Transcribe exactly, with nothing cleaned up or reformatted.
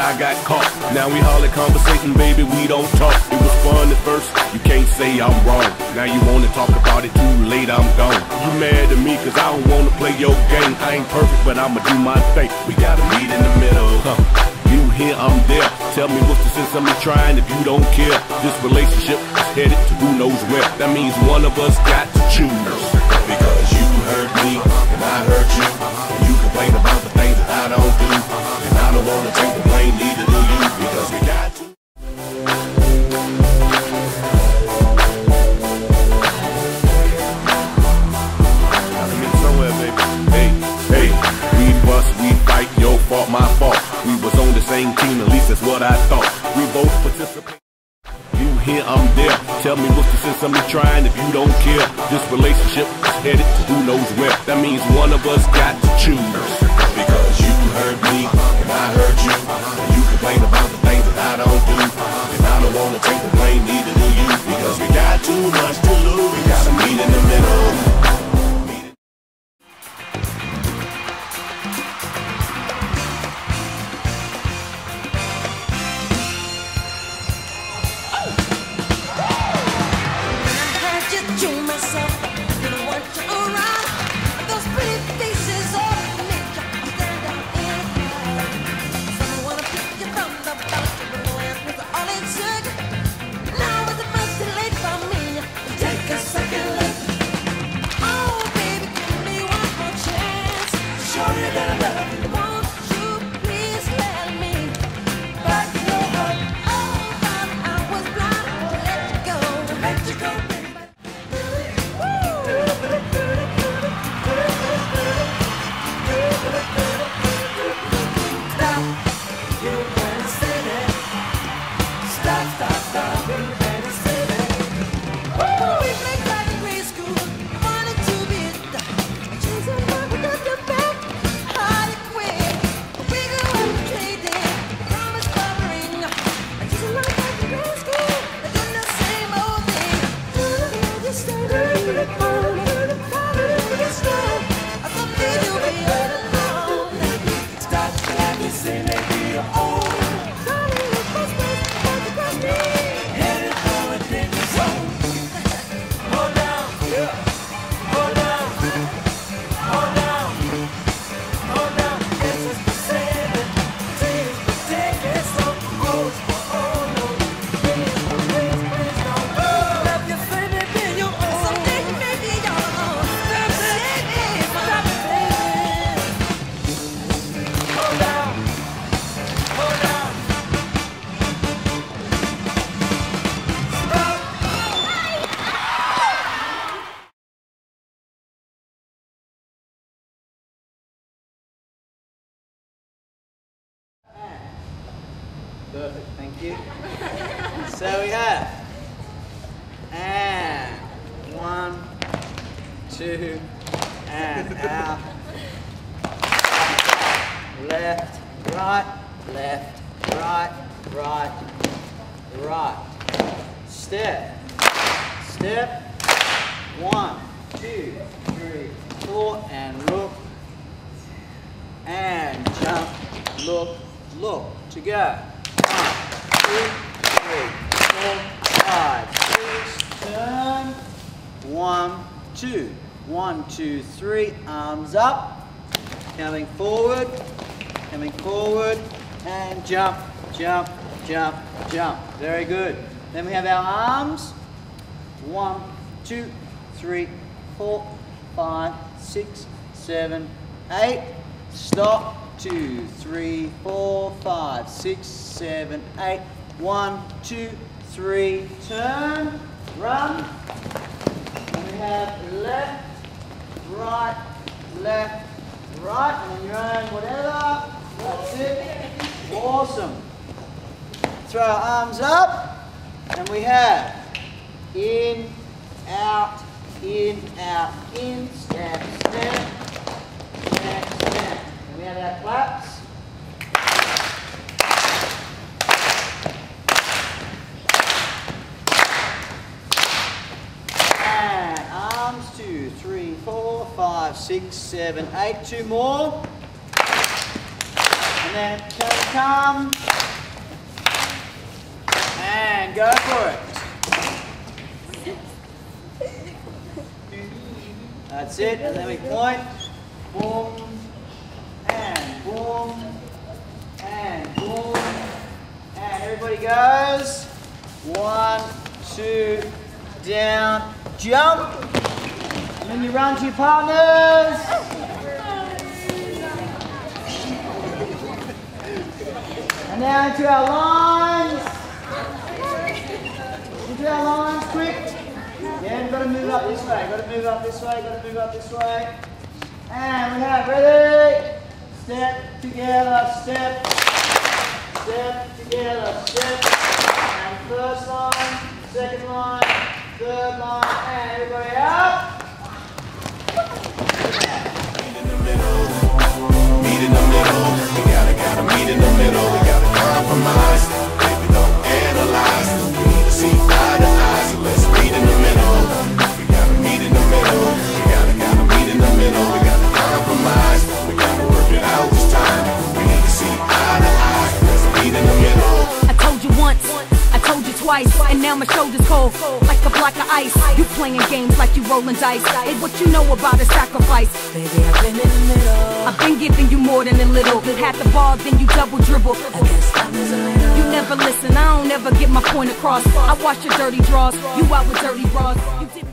I got caught. Now we holler conversation, baby, we don't talk. It was fun at first, you can't say I'm wrong. Now you wanna talk about it, too late, I'm gone. You mad at me cause I don't wanna play your game. I ain't perfect, but I'ma do my thing. We gotta meet in the middle, huh? You here, I'm there. Tell me what's the sense of me trying if you don't care. This relationship is headed to who knows where. That means one of us got to choose. Because you hurt me, and I hurt you, and you complain about the things that I don't do, and I don't wanna take the blame, neither do you, because we got to. I'm in somewhere, baby. Hey, hey, we bust, we fight, your fault, my fault. We was on the same team, at least that's what I thought. We both participate. You here, I'm there. Tell me what's the sense of me trying if you don't care. This relationship is headed to who knows where. That means one of us got to choose. Because you hurt me, and I hurt you, and you complain about the things that I don't do, and I don't wanna take the blame, neither do you, because we got too much to lose. We gotta meet in the middle. Perfect, thank you. So we have, and one, two, and out. Left, right, left, right, right, right. Step, step, one, two, three, four, and look, and jump, look, look, to go. one, two, three, four, five, six, turn. one, two. one, two, three, arms up. Coming forward, coming forward, and jump, jump, jump, jump. Very good. Then we have our arms. one, two, three, four, five, six, seven, eight. Stop. two, three, four, five, six, seven, eight. one, two, three, turn, run. And we have left, right, left, right. On your own, whatever. That's it. Awesome. Throw our arms up. And we have in, out, in, out, in, step, step, step, step. And we have our claps. two, three, four, five, six, seven, eight. Two more. And then come, come. Thank God for it. That's it. And then we point. Boom. And boom. And boom. And everybody goes. One, two, down, jump. And then you run to your partners. And now into our lines. Into our lines, quick. Yeah, we've got to move up this way. Got to move up this way. Got to move up this way. And we have ready. Step together. Step. Step together. Step. And first line, second line, third line, and everybody up. Meet in the middle. Meet in the middle. We gotta gotta meet in the middle. Compromise, baby, don't analyze. We need to see eye to eye, so let's meet in the middle. We gotta meet in the middle. We gotta gotta meet in the middle. We gotta compromise. We gotta work it out this time. We need to see eye to eye, so let's meet in the middle. I told you once, I told you twice, and now my shoulder's cold like a block of ice. You playing games like you rolling dice. It's what you know about a sacrifice. Baby, I've been in the middle. I've been giving you more than a little. Had the ball, then you double dribble. I guess you never listen, I don't ever get my point across. I watch your dirty draws, you out with dirty bras. You